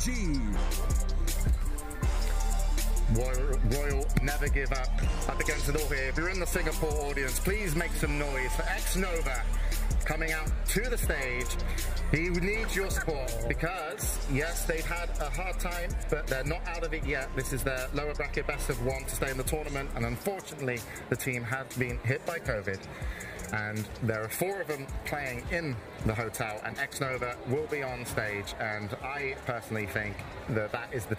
GG. Royal never give up against it all here. If you're in the Singapore audience, please make some noise for Xnova coming out to the stage. He needs your support because, yes, they've had a hard time, but they're not out of it yet. This is their lower bracket best of one to stay in the tournament, and unfortunately, the team had been hit by COVID. And there are four of them playing in the hotel, and Xnova will be on stage, and I personally think that that is the